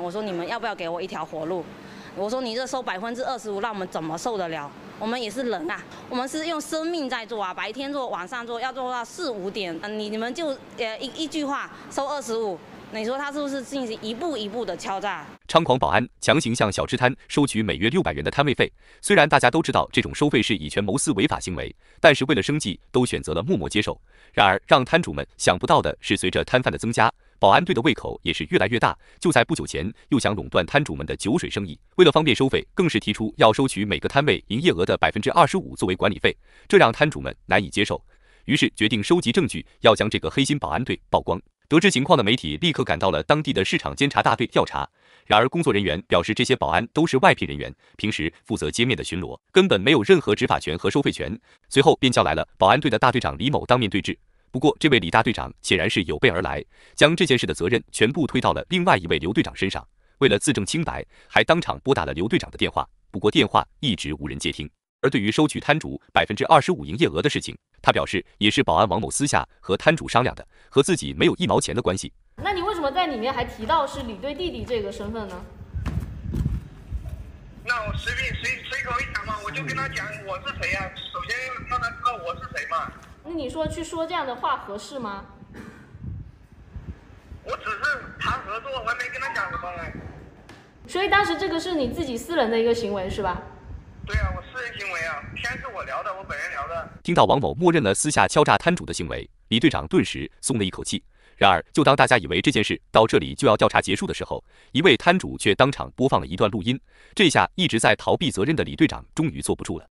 们，我说你们要不要给我一条活路？我说你这收25%，让我们怎么受得了？我们也是人啊，我们是用生命在做啊，白天做，晚上做，要做到4、5点，你们就一句话收25%。 你说他是不是进行一步一步的敲诈？猖狂保安强行向小吃摊收取每月600元的摊位费。虽然大家都知道这种收费是以权谋私违法行为，但是为了生计，都选择了默默接受。然而，让摊主们想不到的是，随着摊贩的增加，保安队的胃口也是越来越大。就在不久前，又想垄断摊主们的酒水生意，为了方便收费，更是提出要收取每个摊位营业额的25%作为管理费，这让摊主们难以接受。于是决定收集证据，要将这个黑心保安队曝光。 得知情况的媒体立刻赶到了当地的市场监察大队调查。然而，工作人员表示，这些保安都是外聘人员，平时负责街面的巡逻，根本没有任何执法权和收费权。随后便叫来了保安队的大队长李某当面对质。不过，这位李大队长显然是有备而来，将这件事的责任全部推到了另外一位刘队长身上。为了自证清白，还当场拨打了刘队长的电话，不过电话一直无人接听。 而对于收取摊主25%营业额的事情，他表示也是保安王某私下和摊主商量的，和自己没有1毛钱的关系。那你为什么在里面还提到是李队弟弟这个身份呢？那我随口一讲嘛，我就跟他讲我是谁呀、啊，首先让他知道我是谁嘛。那你说去说这样的话合适吗？我只是谈合作，我还没跟他讲什么嘞。所以当时这个是你自己私人的一个行为是吧？ 对啊，我私人行为啊，天是我聊的，我本人聊的。听到王某默认了私下敲诈摊主的行为，李队长顿时松了一口气。然而，就当大家以为这件事到这里就要调查结束的时候，一位摊主却当场播放了一段录音。这下一直在逃避责任的李队长终于坐不住了。